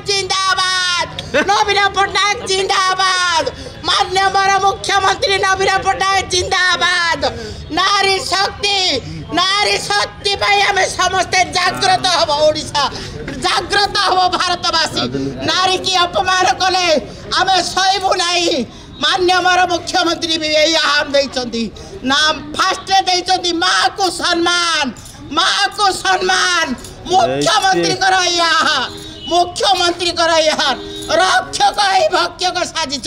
पट्टनायक जिंदाबाद, नवीन पट्टनायक जिंदाबाद, माननीय हमारा मुख्यमंत्री नवीन पट्टनायक जिंदाबाद। नारी शक्ति हमें समस्ते जागृत हम, ओडिशा जागृत हम, भारतवासी नारी की अपमान कले आम सहबू नहीं। माननीय हमारा मुख्यमंत्री भी यही आम दे नाम फास्टे दे माँ को सम्मान, माँ को सम्मान मुख्यमंत्री कर मुख्यमंत्री कर रक्षक ही भक्षक साजिंट,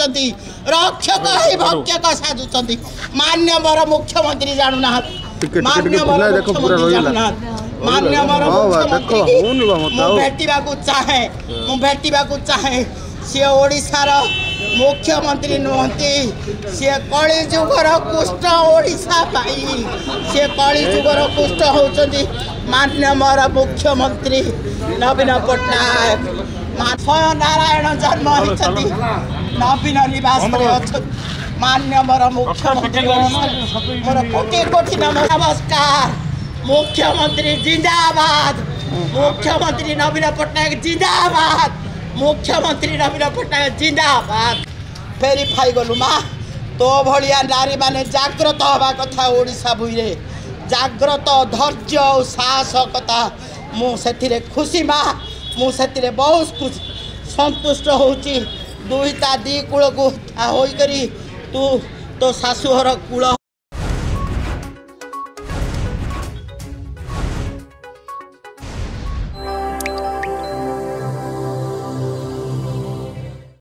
रक्षक ही भक्षक साजुंट। मान्य मोर मुख्यमंत्री जानूना, मान्य मोर मुख्यमंत्री जानूना, मान्य मोर मुख्यमंत्री भेटवाक चाहे सी ओडिशार मुख्यमंत्री नुहति, सी कलिजुगर कुष्ठ ओडिशा पाई, सी कलिजुगर कुष्ठ होउचंदी माननीय मोर मुख्यमंत्री नवीन पट्टनायक। माथय नारायण जन्म होती नवीन निवास माननीय मोर मुख्यमंत्री मोर कोटि कोटि नमस्कार। मुख्यमंत्री जिंदाबाद, मुख्यमंत्री नवीन पट्टनायक जिंदाबाद, मुख्यमंत्री नवीन पट्टनायक जिंदाबाद। भेरीफाई गलु माँ तो भाया नारी माने जागृत हवा कथा, ओडिशा भूरे जागृत धैर्य और साहस कथा। मुझे खुशी माँ, मुझे बहुत खुश संतुष्ट होता दी कूल को होकर तू तो शाशुहर कूल।